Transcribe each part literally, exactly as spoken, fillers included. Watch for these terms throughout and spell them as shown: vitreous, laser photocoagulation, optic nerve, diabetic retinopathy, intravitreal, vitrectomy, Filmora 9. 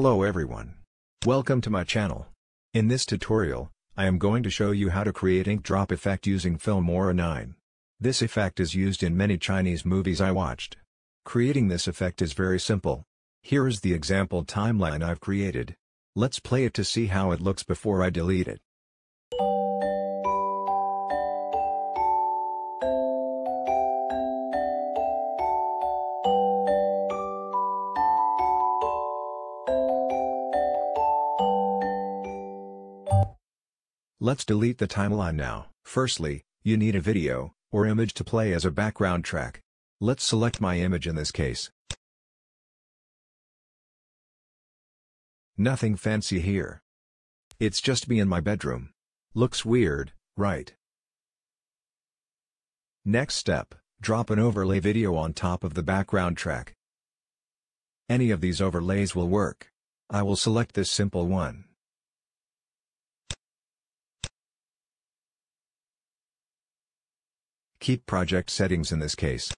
Hello everyone. Welcome to my channel. In this tutorial, I am going to show you how to create ink drop effect using Filmora nine. This effect is used in many Chinese movies I watched. Creating this effect is very simple. Here is the example timeline I've created. Let's play it to see how it looks before I delete it. Let's delete the timeline now. Firstly, you need a video, or image to play as a background track. Let's select my image in this case. Nothing fancy here. It's just me in my bedroom. Looks weird, right? Next step, drop an overlay video on top of the background track. Any of these overlays will work. I will select this simple one. Keep project settings in this case.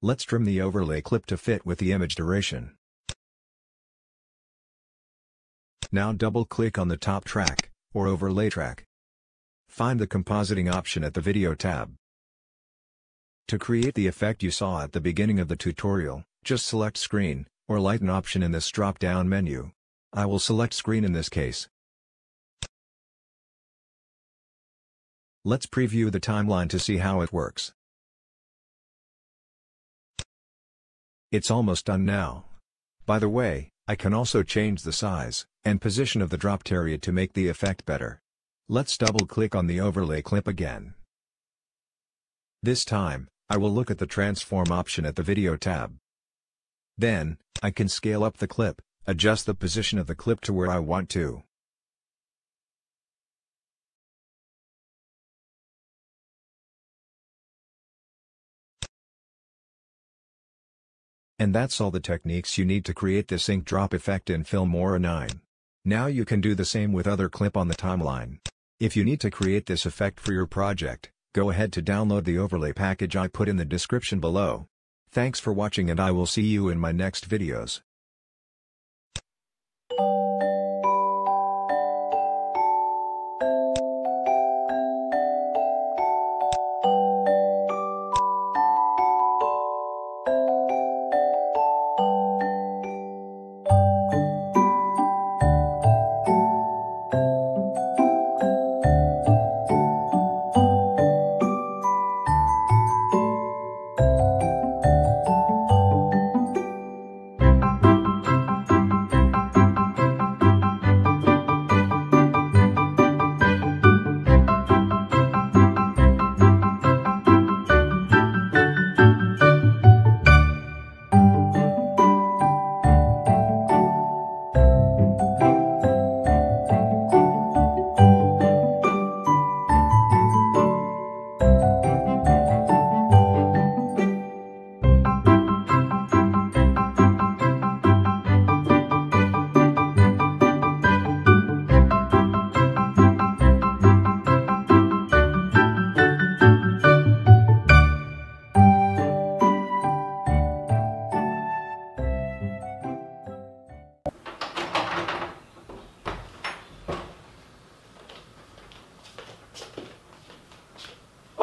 Let's trim the overlay clip to fit with the image duration. Now double-click on the top track, or overlay track. Find the compositing option at the video tab. To create the effect you saw at the beginning of the tutorial, just select screen, or lighten option in this drop-down menu. I will select screen in this case. Let's preview the timeline to see how it works. It's almost done now. By the way, I can also change the size and position of the dropped area to make the effect better. Let's double-click on the overlay clip again. This time, I will look at the transform option at the video tab. Then, I can scale up the clip, adjust the position of the clip to where I want to. And that's all the techniques you need to create this ink drop effect in Filmora nine. Now you can do the same with other clip on the timeline. If you need to create this effect for your project, go ahead to download the overlay package I put in the description below. Thanks for watching, and I will see you in my next videos.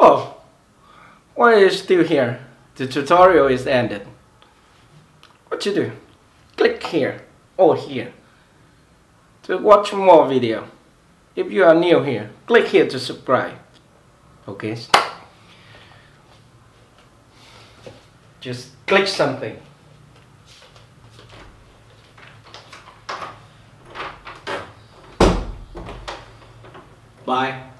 Oh, why are you still here? The tutorial is ended. What you do? Click here or here to watch more video. If you are new here, click here to subscribe. Okay. Just click something. Bye.